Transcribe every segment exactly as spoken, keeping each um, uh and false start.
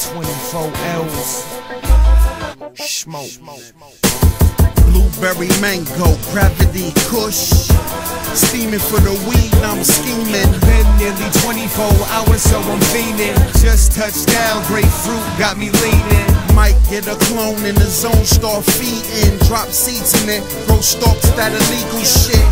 twenty-four L's. Smoke. Blueberry, mango, gravity, kush. Steaming for the weed, I'm scheming. Been nearly twenty-four hours, so I'm fiending. Just touched down, grapefruit got me leaning. Might get a clone in the zone, start feeding. Drop seeds in it, grow stalks, that illegal shit.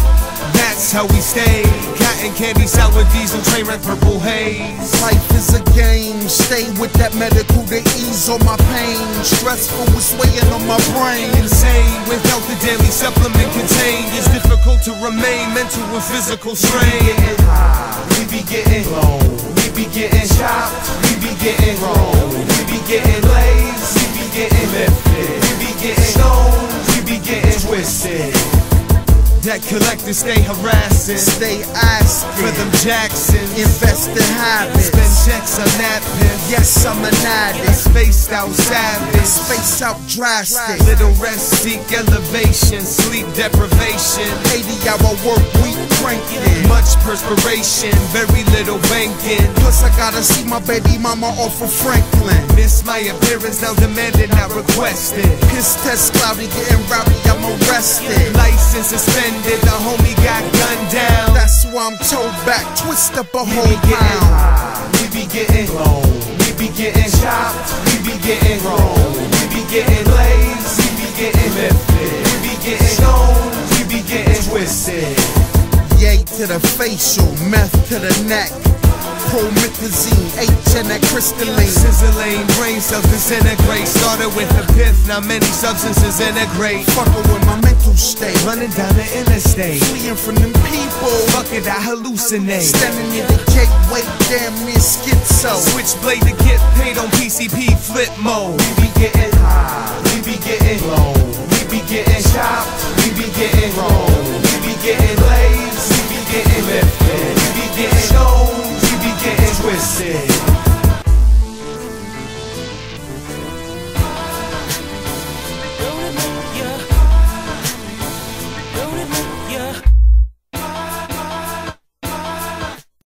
That's how we stay. Cotton candy, sour diesel, train wreck, purple haze. Life is a game, stay with that medical to ease all my pain. Stressful was weighing on my brain. Insane, without the daily supplement contained, it's difficult to remain mental and physical strain. We be getting high, we be getting low, we be getting chopped, we be getting rolled, we be getting blazed, we be getting lifted, we be getting stoned, we be getting twisted. Debt collectors stay harassing, stay asking for them Jacksons. Invest in habits, spend checks on napkins. Yes, I'm an addict, spaced out savage, spaced out drastic. Little rest, seek elevation, sleep deprivation. eighty hour work week cranking, much perspiration, very little banking. Plus I gotta see my baby mama off of Franklin. Miss my appearance, now demanded, not requested. Piss test cloudy, getting rowdy, I'm arrested. License suspended. Did the homie got gunned down? That's why I'm towed back, twist up a whole pound. We be getting low, we be getting chopped, we be getting rolled, we be getting blazed, we be getting lifted, we be getting stoned, we be getting twisted. Yay to the facial, meth to the neck. Promethazine, H and that crystalline. Sizzling, brain cells disintegrate. Started with a pith, now many substances integrate. Fucking with my mental state, running down the interstate, fleeing from them people, fuck it, I hallucinate. Standing near the gateway, damn near schizo. Switchblade to get paid on P C P flip mode. We be getting